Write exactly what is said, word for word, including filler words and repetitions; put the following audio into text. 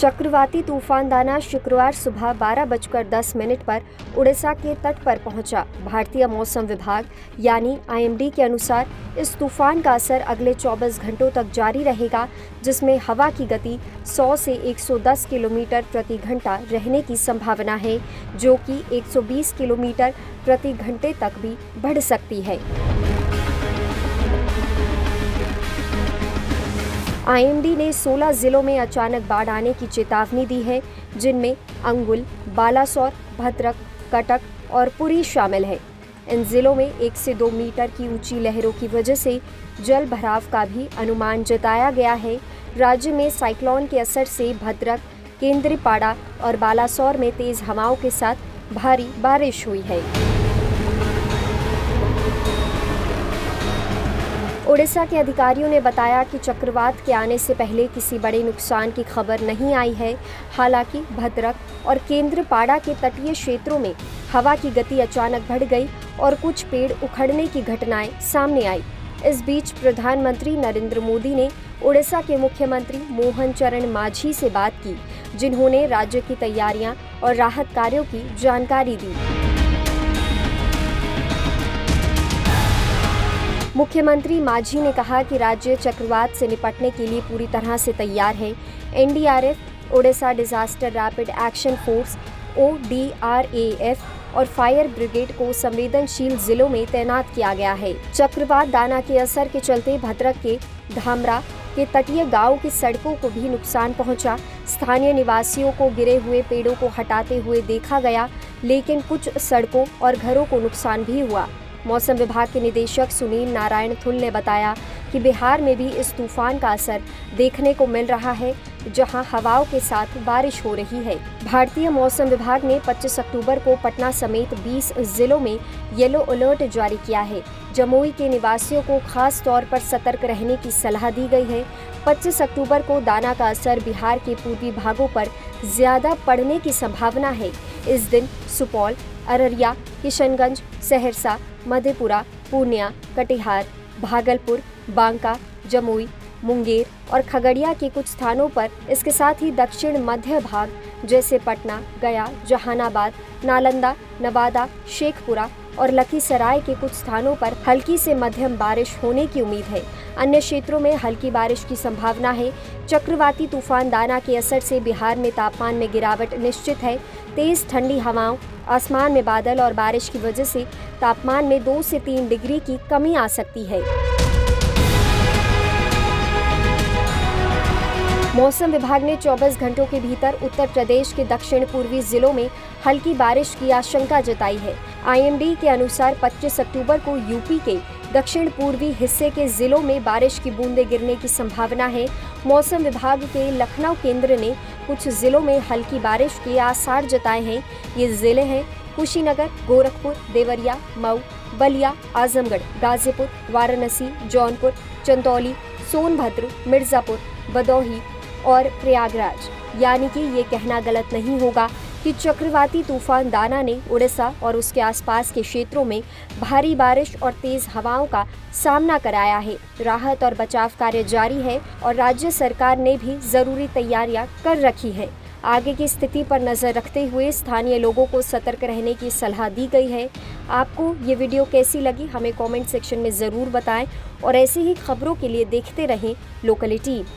चक्रवाती तूफान दाना शुक्रवार सुबह बारह बजकर दस मिनट पर उड़ीसा के तट पर पहुंचा। भारतीय मौसम विभाग यानी आई एम डी के अनुसार इस तूफान का असर अगले चौबीस घंटों तक जारी रहेगा, जिसमें हवा की गति सौ से एक सौ दस किलोमीटर प्रति घंटा रहने की संभावना है, जो कि एक सौ बीस किलोमीटर प्रति घंटे तक भी बढ़ सकती है। आई एम डी ने सोलह जिलों में अचानक बाढ़ आने की चेतावनी दी है, जिनमें अंगुल, बालासोर, भद्रक, कटक और पुरी शामिल है। इन जिलों में एक से दो मीटर की ऊंची लहरों की वजह से जल भराव का भी अनुमान जताया गया है। राज्य में साइक्लोन के असर से भद्रक, केंद्रीपाड़ा और बालासोर में तेज हवाओं के साथ भारी बारिश हुई है। ओडिशा के अधिकारियों ने बताया कि चक्रवात के आने से पहले किसी बड़े नुकसान की खबर नहीं आई है। हालांकि भद्रक और केंद्रपाड़ा के तटीय क्षेत्रों में हवा की गति अचानक बढ़ गई और कुछ पेड़ उखड़ने की घटनाएं सामने आई। इस बीच प्रधानमंत्री नरेंद्र मोदी ने ओडिशा के मुख्यमंत्री मोहन चरण माझी से बात की, जिन्होंने राज्य की तैयारियाँ और राहत कार्यों की जानकारी दी। मुख्यमंत्री माझी ने कहा कि राज्य चक्रवात से निपटने के लिए पूरी तरह से तैयार है। N D R F, Odisha disaster rapid action force O D R A F और फायर ब्रिगेड को संवेदनशील जिलों में तैनात किया गया है। चक्रवात दाना के असर के चलते भद्रक के धामरा के तटीय गाँव की सड़कों को भी नुकसान पहुंचा। स्थानीय निवासियों को गिरे हुए पेड़ों को हटाते हुए देखा गया, लेकिन कुछ सड़कों और घरों को नुकसान भी हुआ। मौसम विभाग के निदेशक सुनील नारायण थुल ने बताया कि बिहार में भी इस तूफान का असर देखने को मिल रहा है, जहां हवाओं के साथ बारिश हो रही है। भारतीय मौसम विभाग ने पच्चीस अक्टूबर को पटना समेत बीस जिलों में येलो अलर्ट जारी किया है। जमुई के निवासियों को खास तौर पर सतर्क रहने की सलाह दी गई है। पच्चीस अक्टूबर को दाना का असर बिहार के पूर्वी भागों पर ज्यादा पड़ने की संभावना है। इस दिन सुपौल, अररिया, किशनगंज, सहरसा, मधेपुरा, पूर्णिया, कटिहार, भागलपुर, बांका, जमुई, मुंगेर और खगड़िया के कुछ स्थानों पर, इसके साथ ही दक्षिण मध्य भाग जैसे पटना, गया, जहानाबाद, नालंदा, नवादा, शेखपुरा और लखीसराय के कुछ स्थानों पर हल्की से मध्यम बारिश होने की उम्मीद है। अन्य क्षेत्रों में हल्की बारिश की संभावना है। चक्रवाती तूफान दाना के असर से बिहार में तापमान में गिरावट निश्चित है। तेज ठंडी हवाओं, आसमान में बादल और बारिश की वजह से तापमान में दो से तीन डिग्री की कमी आ सकती है। मौसम विभाग ने चौबीस घंटों के भीतर उत्तर प्रदेश के दक्षिण पूर्वी जिलों में हल्की बारिश की आशंका जताई है। आई एम डी के अनुसार पच्चीस अक्टूबर को यू पी के दक्षिण पूर्वी हिस्से के जिलों में बारिश की बूंदें गिरने की संभावना है। मौसम विभाग के लखनऊ केंद्र ने कुछ जिलों में हल्की बारिश के आसार जताए हैं। ये जिले हैं कुशीनगर, गोरखपुर, देवरिया, मऊ, बलिया, आजमगढ़, गाजीपुर, वाराणसी, जौनपुर, चंदौली, सोनभद्र, मिर्जापुर, भदोही और प्रयागराज। यानी कि ये कहना गलत नहीं होगा कि चक्रवाती तूफान दाना ने उड़ीसा और उसके आसपास के क्षेत्रों में भारी बारिश और तेज हवाओं का सामना कराया है। राहत और बचाव कार्य जारी है और राज्य सरकार ने भी जरूरी तैयारियां कर रखी है। आगे की स्थिति पर नज़र रखते हुए स्थानीय लोगों को सतर्क रहने की सलाह दी गई है। आपको ये वीडियो कैसी लगी हमें कमेंट सेक्शन में ज़रूर बताएं और ऐसी ही खबरों के लिए देखते रहें लोकली टीवी।